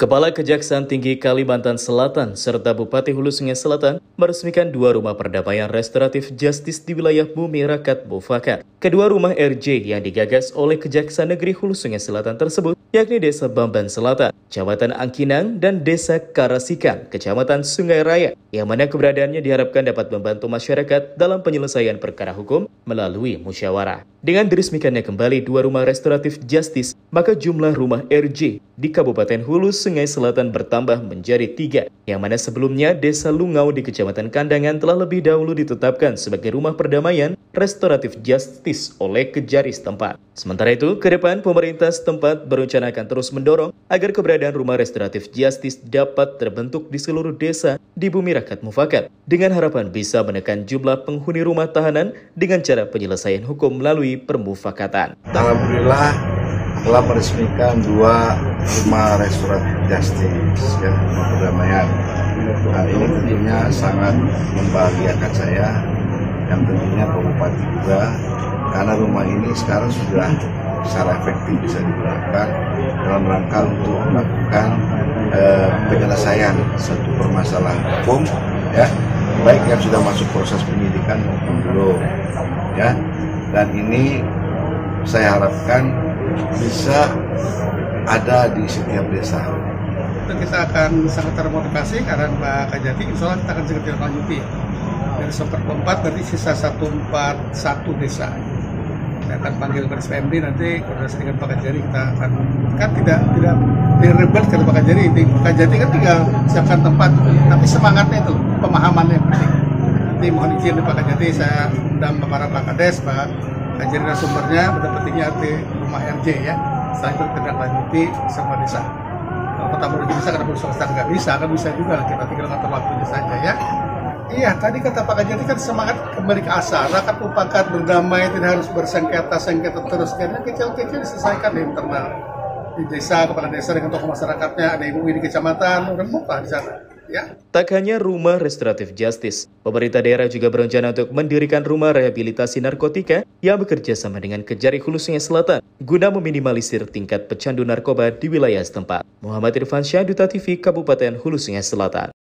Kepala Kejaksaan Tinggi Kalimantan Selatan serta Bupati Hulu Sungai Selatan meresmikan dua rumah perdamaian restoratif justice di wilayah Bumi Rakyat Mufakat. Kedua rumah RJ yang digagas oleh Kejaksaan Negeri Hulu Sungai Selatan tersebut yakni Desa Bamban Selatan, Kecamatan Angkinang, dan Desa Karasikan, Kecamatan Sungai Raya, yang mana keberadaannya diharapkan dapat membantu masyarakat dalam penyelesaian perkara hukum melalui musyawarah. Dengan diresmikannya kembali dua rumah restoratif justice, maka jumlah rumah RJ di Kabupaten Hulu Sungai Selatan bertambah menjadi 3, yang mana sebelumnya Desa Lungau di Kecamatan Kandangan telah lebih dahulu ditetapkan sebagai rumah perdamaian restoratif justice oleh Kejari setempat. Sementara itu, ke depan pemerintah setempat berencana akan terus mendorong agar keberadaan rumah restoratif justice dapat terbentuk di seluruh desa di Bumi Rakyat Mufakat, dengan harapan bisa menekan jumlah penghuni rumah tahanan dengan cara penyelesaian hukum melalui permufakatan. Alhamdulillah, telah meresmikan dua rumah restoratif justice yang rumah perdamaian. Nah, ini tentunya sangat membahagiakan saya dan tentunya Pak Bupati juga, karena rumah ini sekarang sudah secara efektif bisa digunakan dalam rangka untuk melakukan penyelesaian satu permasalahan hukum, ya, baik yang sudah masuk proses penyidikan maupun belum, ya. Dan ini saya harapkan bisa ada di setiap desa. Kita akan sangat termotivasi karena Pak Kajati, insya Allah kita akan segera lanjuti. Dari semester keempat berarti sisa 141 desa. Kita akan panggil Baris PMD nanti koordinasi dengan Pak Kajati, kita akan kan tidak direbut karena Pak Kajati. Pak Kajati kan tinggal siapkan tempat, tapi semangatnya itu pemahamannya penting. Nanti mohon izin Pak Kajati, saya undang para Pak Kades, Pak Kajati sumbernya, pentingnya arti rumah RJ ya, setelah itu tidak lanjuti sama desa. Kalau kota merujuk desa karena berusaha nggak bisa, kan bisa juga kita tinggal ngatur waktunya saja ya. Iya, tadi kata Pak Kajati kan semangat kembali ke asal, rakyat mufakat berdamai, tidak harus bersengketa terus, karena kecil-kecil diselesaikan di internal, di desa, kepala desa dengan tokoh masyarakatnya, ada ibu di kecamatan, remuk lah di sana. Ya. Tak hanya rumah restoratif justice, pemerintah daerah juga berencana untuk mendirikan rumah rehabilitasi narkotika yang bekerja sama dengan Kejari Hulu Sungai Selatan guna meminimalisir tingkat pecandu narkoba di wilayah setempat. Muhammad Irfansyah, Duta TV Kabupaten Hulu Sungai Selatan.